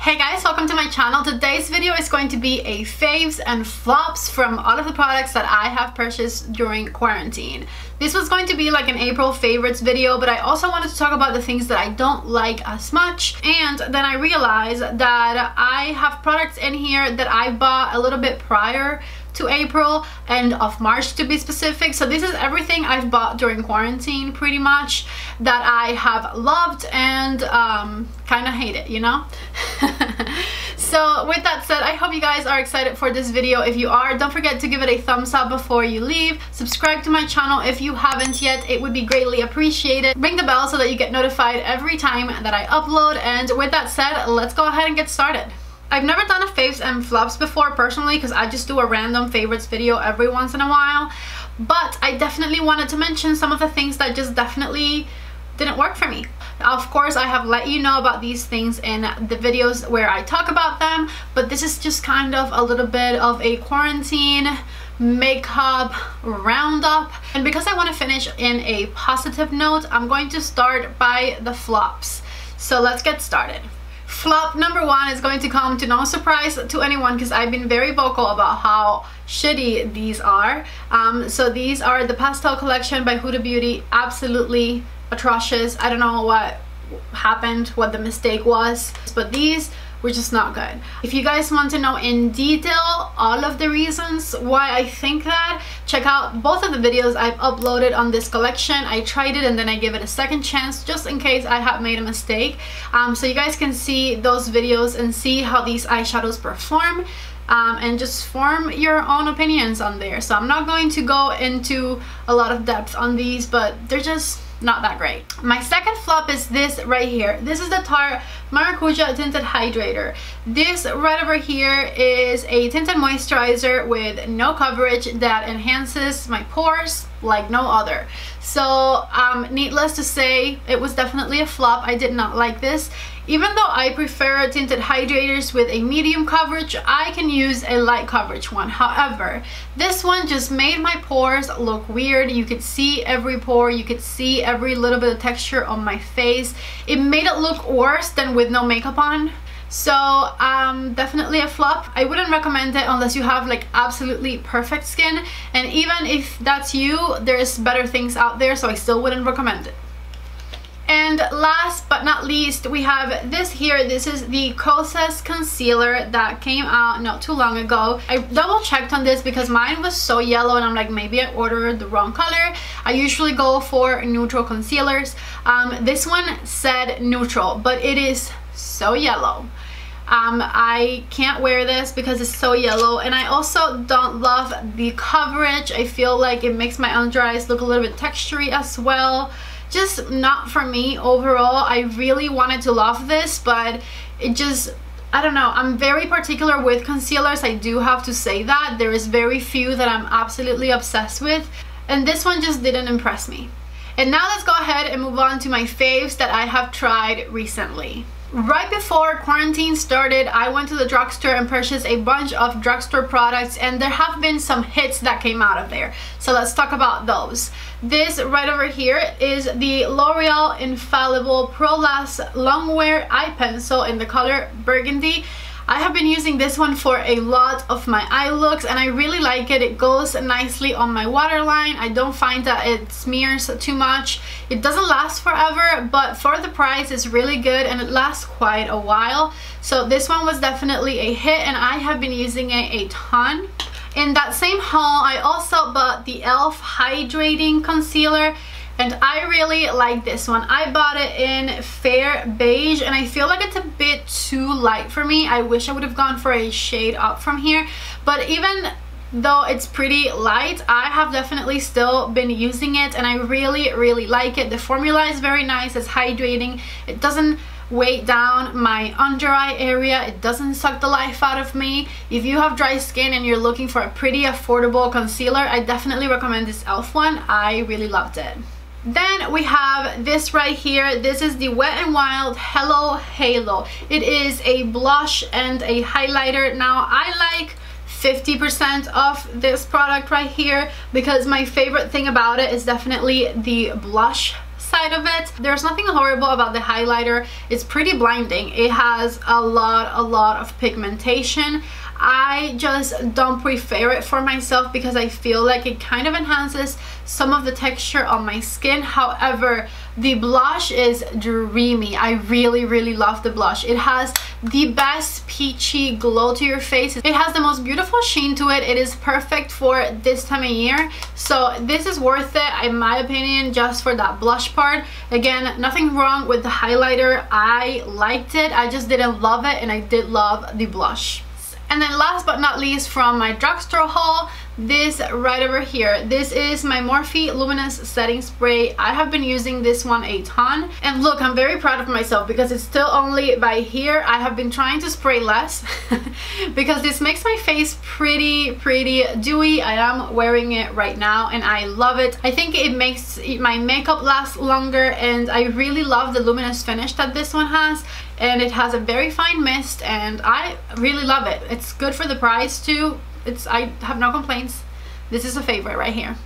Hey guys, welcome to my channel. Today's video is going to be a faves and flops from all of the products that I have purchased during quarantine. This was going to be like an April favorites video, but I also wanted to talk about the things that I don't like as much. And then I realized that I have products in here that I bought a little bit prior to April and of March, to be specific. So this is everything I've bought during quarantine pretty much that I have loved and kind of hate it, you know. So with that said, I hope you guys are excited for this video. If you are, don't forget to give it a thumbs up before you leave. Subscribe to my channel if you haven't yet, it would be greatly appreciated. Ring the bell so that you get notified every time that I upload. And with that said, let's go ahead and get started. I've never done a faves and flops before personally, because I just do a random favorites video every once in a while, but I definitely wanted to mention some of the things that just definitely didn't work for me. Of course, I have let you know about these things in the videos where I talk about them, but this is just kind of a little bit of a quarantine makeup roundup. And because I want to finish in a positive note, I'm going to start by the flops. So let's get started. Flop number one is going to come to no surprise to anyone, because I've been very vocal about how shitty these are. So these are the Pastel Collection by Huda Beauty. Absolutely atrocious. I don't know what happened, what the mistake was, but these were just not good. If you guys want to know in detail all of the reasons why I think that, check out both of the videos I've uploaded on this collection. I tried it and then I give it a second chance just in case I have made a mistake. So you guys can see those videos and see how these eyeshadows perform and just form your own opinions on there. So I'm not going to go into a lot of depth on these, but they're just not that great. My second flop is this right here. This is the Tarte Maracuja Tinted Hydrator. This right over here is a tinted moisturizer with no coverage that enhances my pores like no other. So needless to say, it was definitely a flop. I did not like this. Even though I prefer tinted hydrators with a medium coverage, I can use a light coverage one. However, this one just made my pores look weird. You could see every pore, you could see every little bit of texture on my face. It made it look worse than with no makeup on. So definitely a flop. I wouldn't recommend it unless you have like absolutely perfect skin, and even if that's you, there's better things out there, so I still wouldn't recommend it. And last but not least, we have this here. This is the Kosas concealer that came out not too long ago. I double checked on this because mine was so yellow and I'm like, maybe I ordered the wrong color. I usually go for neutral concealers. This one said neutral, but it is so yellow. I can't wear this because it's so yellow, and I also don't love the coverage. I feel like it makes my under eyes look a little bit textury as well. Just not for me overall. I really wanted to love this, but it just, I don't know, I'm very particular with concealers. I do have to say that there is very few that I'm absolutely obsessed with, and this one just didn't impress me. And now let's go ahead and move on to my faves that I have tried recently. Right before quarantine started, I went to the drugstore and purchased a bunch of drugstore products, and there have been some hits that came out of there. So let's talk about those. This right over here is the L'Oreal Infallible Pro Last Longwear Eye Pencil in the color Burgundy. I have been using this one for a lot of my eye looks, and I really like it. It goes nicely on my waterline. I don't find that it smears too much. It doesn't last forever, but for the price, it's really good, and it lasts quite a while. So this one was definitely a hit, and I have been using it a ton. In that same haul, I also bought the Elf Hydrating Concealer, and I really like this one. I bought it in Fair Beige, and I feel like it's a bit too light for me. I wish I would have gone for a shade up from here, but even though it's pretty light, I have definitely still been using it, and I really like it. The formula is very nice. It's hydrating. It doesn't weigh down my under eye area. It doesn't suck the life out of me. If you have dry skin and you're looking for a pretty affordable concealer, I definitely recommend this Elf one. I really loved it. Then we have this right here. This is the Wet n Wild Hello Halo. It is a blush and a highlighter. Now I like 50% of this product right here, because my favorite thing about it is definitely the blush side of it. There's nothing horrible about the highlighter. It's pretty blinding. It has a lot of pigmentation. I just don't prefer it for myself because I feel like it kind of enhances some of the texture on my skin. However, the blush is dreamy. I really love the blush. It has the best peachy glow to your face. It has the most beautiful sheen to it. It is perfect for this time of year. So this is worth it, in my opinion, just for that blush part. Again, nothing wrong with the highlighter. I liked it. I just didn't love it, and I did love the blush. And then last but not least, from my drugstore haul, this right over here. This is my Morphe Luminous Setting Spray. I have been using this one a ton. And look, I'm very proud of myself because it's still only by here. I have been trying to spray less because this makes my face pretty dewy. I am wearing it right now and I love it. I think it makes my makeup last longer, and I really love the luminous finish that this one has. And it has a very fine mist, and I really love it. It's good for the price too. I have no complaints. This is a favorite right here.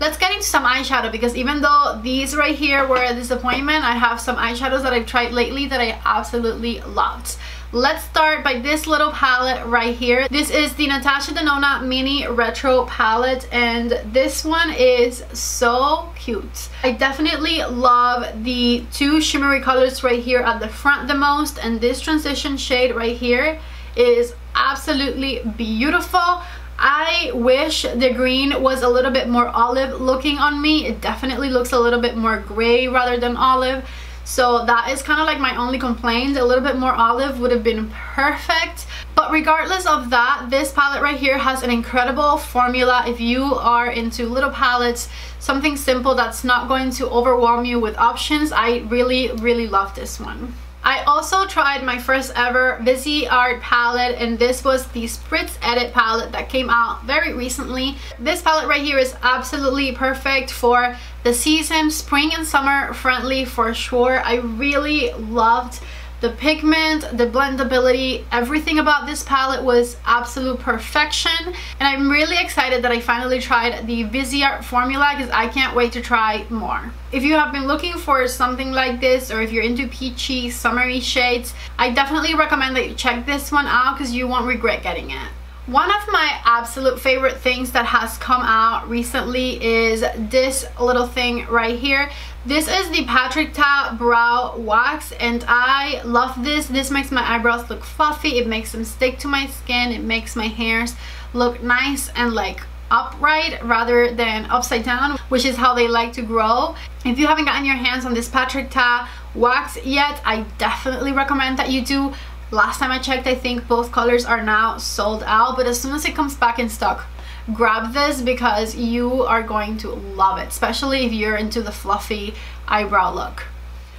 Let's get into some eyeshadow, because even though these right here were a disappointment, I have some eyeshadows that I've tried lately that I absolutely loved. Let's start by this little palette right here. This is the Natasha Denona Mini Retro Palette, and this one is so cute. I definitely love the two shimmery colors right here at the front the most, and this transition shade right here is absolutely beautiful. I wish the green was a little bit more olive looking on me. It definitely looks a little bit more gray rather than olive, so that is kind of like my only complaint. A little bit more olive would have been perfect. But regardless of that, this palette right here has an incredible formula. If you are into little palettes, something simple that's not going to overwhelm you with options, I really love this one. I also tried my first ever Viseart palette, and this was the Spritz Edit palette that came out very recently. This palette right here is absolutely perfect for the season, spring and summer friendly for sure. I really loved the pigment, the blendability, everything about this palette was absolute perfection. And I'm really excited that I finally tried the Viseart formula because I can't wait to try more. If you have been looking for something like this, or if you're into peachy, summery shades, I definitely recommend that you check this one out because you won't regret getting it. One of my absolute favorite things that has come out recently is this little thing right here. This is the Patrick Ta brow wax, and I love this. This makes my eyebrows look fluffy, it makes them stick to my skin, it makes my hairs look nice and like upright rather than upside down, which is how they like to grow. If you haven't gotten your hands on this Patrick Ta wax yet, I definitely recommend that you do. Last time I checked, I think both colors are now sold out, but as soon as it comes back in stock, grab this because you are going to love it, especially if you're into the fluffy eyebrow look.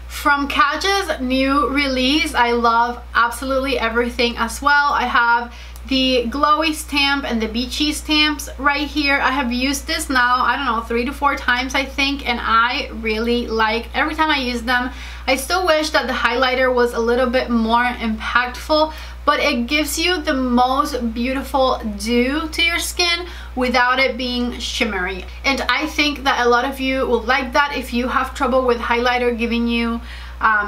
From Kaja's new release, I love absolutely everything as well. I have the glowy stamp and the beachy stamps right here. I have used this now, I don't know, 3 to 4 times I think, and I really like every time I use them. I still wish that the highlighter was a little bit more impactful, but it gives you the most beautiful dew to your skin without it being shimmery. And I think that a lot of you will like that if you have trouble with highlighter giving you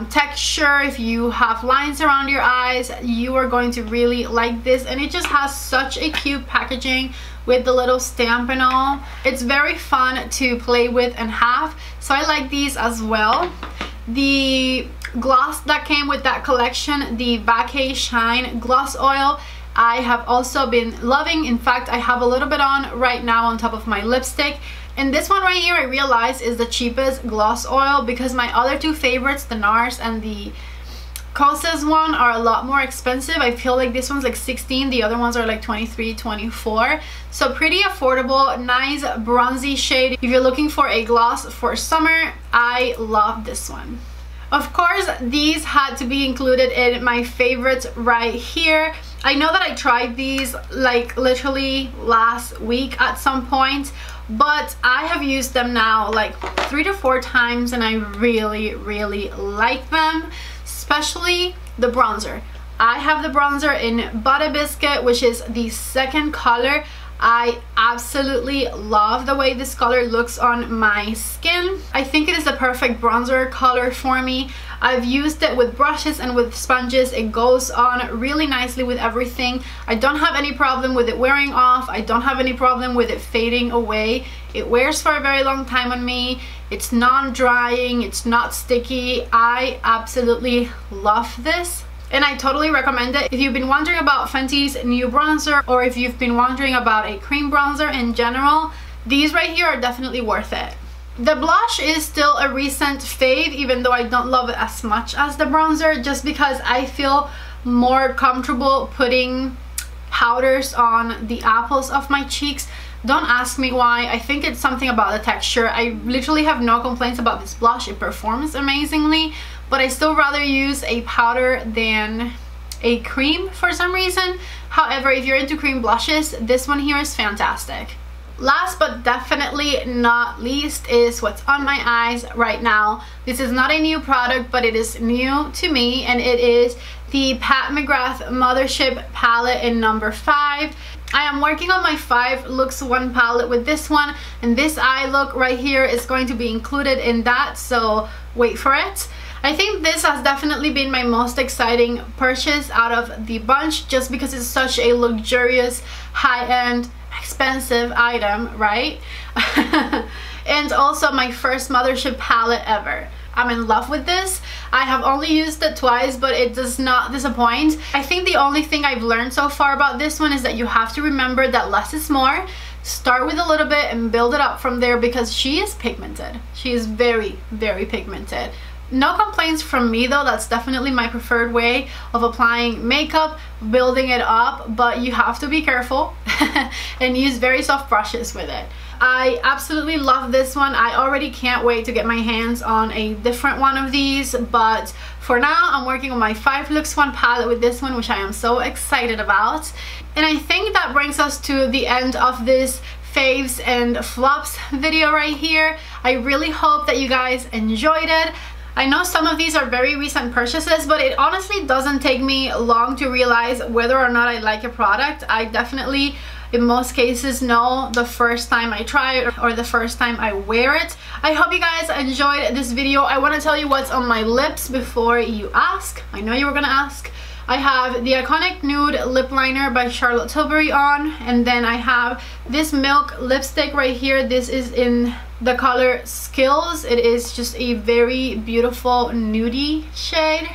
texture, if you have lines around your eyes, you are going to really like this. And it just has such a cute packaging with the little stamp and all. It's very fun to play with and have, so I like these as well. The gloss that came with that collection, the Vacay Shine Gloss Oil, I have also been loving. In fact, I have a little bit on right now on top of my lipstick. And this one right here, I realized, is the cheapest gloss oil because my other two favorites, the NARS and the Kosas one, are a lot more expensive. I feel like this one's like $16, the other ones are like $23, $24. So pretty affordable, nice bronzy shade. If you're looking for a gloss for summer, I love this one. Of course, these had to be included in my favorites right here. I know that I tried these like literally last week at some point, but I have used them now like 3 to 4 times, and I really like them, especially the bronzer. I have the bronzer in Butter Biscuit, which is the second color. I absolutely love the way this color looks on my skin. I think it is the perfect bronzer color for me. I've used it with brushes and with sponges. It goes on really nicely with everything. I don't have any problem with it wearing off. I don't have any problem with it fading away. It wears for a very long time on me. It's non-drying, it's not sticky. I absolutely love this. And I totally recommend it. If you've been wondering about Fenty's new bronzer, or if you've been wondering about a cream bronzer in general, these right here are definitely worth it. The blush is still a recent fave, even though I don't love it as much as the bronzer, just because I feel more comfortable putting powders on the apples of my cheeks. Don't ask me why. I think it's something about the texture. I literally have no complaints about this blush. It performs amazingly, but I still rather use a powder than a cream for some reason. However, if you're into cream blushes, this one here is fantastic. Last but definitely not least is what's on my eyes right now. This is not a new product, but it is new to me, and it is the Pat McGrath Mothership Palette in number 5. I am working on my 5 looks 1 palette with this one, and this eye look right here is going to be included in that, so wait for it. I think this has definitely been my most exciting purchase out of the bunch, just because it's such a luxurious, high-end, expensive item, right? And also my first Mothership palette ever. I'm in love with this. I have only used it twice, but it does not disappoint. I think the only thing I've learned so far about this one is that you have to remember that less is more. Start with a little bit and build it up from there, because she is pigmented. She is very, very pigmented. No complaints from me though. That's definitely my preferred way of applying makeup, building it up, but you have to be careful and use very soft brushes with it. I absolutely love this one. I already can't wait to get my hands on a different one of these, but for now I'm working on my 5 looks 1 palette with this one, which I am so excited about. And I think that brings us to the end of this faves and flops video right here. I really hope that you guys enjoyed it. I know some of these are very recent purchases, but it honestly doesn't take me long to realize whether or not I like a product. I definitely, in most cases, know the first time I try it or the first time I wear it. I hope you guys enjoyed this video. I want to tell you what's on my lips before you ask. I know you were going to ask. I have the Iconic Nude Lip Liner by Charlotte Tilbury on, and then I have this Milk lipstick right here. This is in the color Skills. It is just a very beautiful nudie shade.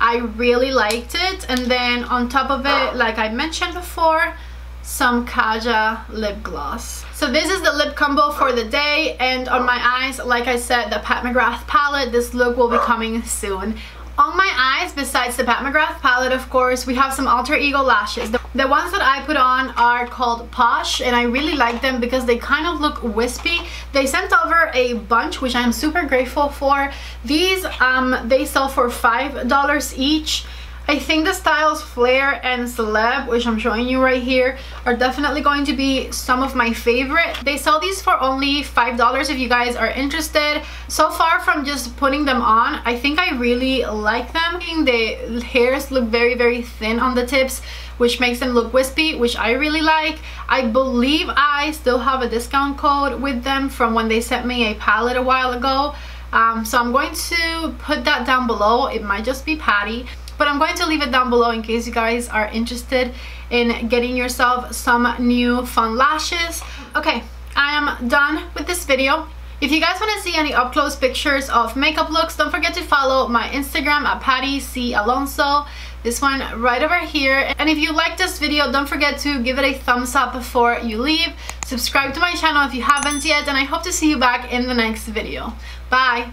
I really liked it. And then on top of it, like I mentioned before, some Kaja lip gloss. So this is the lip combo for the day. And on my eyes, like I said, the Pat McGrath palette. This look will be coming soon. On my eyes, besides the Pat McGrath palette, of course, we have some Alter Ego lashes. The ones that I put on are called Posh, and I really like them because they kind of look wispy. They sent over a bunch, which I'm super grateful for. These, they sell for $5 each. I think the styles Flare and Celeb, which I'm showing you right here, are definitely going to be some of my favorite. They sell these for only $5 if you guys are interested. So far from just putting them on, I think I really like them. The hairs look very, very thin on the tips, which makes them look wispy, which I really like. I believe I still have a discount code with them from when they sent me a palette a while ago. So I'm going to put that down below. It might just be Patty. But I'm going to leave it down below in case you guys are interested in getting yourself some new fun lashes. Okay, I am done with this video. If you guys want to see any up-close pictures of makeup looks, don't forget to follow my Instagram at Patty C. Alonso. This one right over here. And if you like this video, don't forget to give it a thumbs up before you leave. Subscribe to my channel if you haven't yet, and I hope to see you back in the next video. Bye!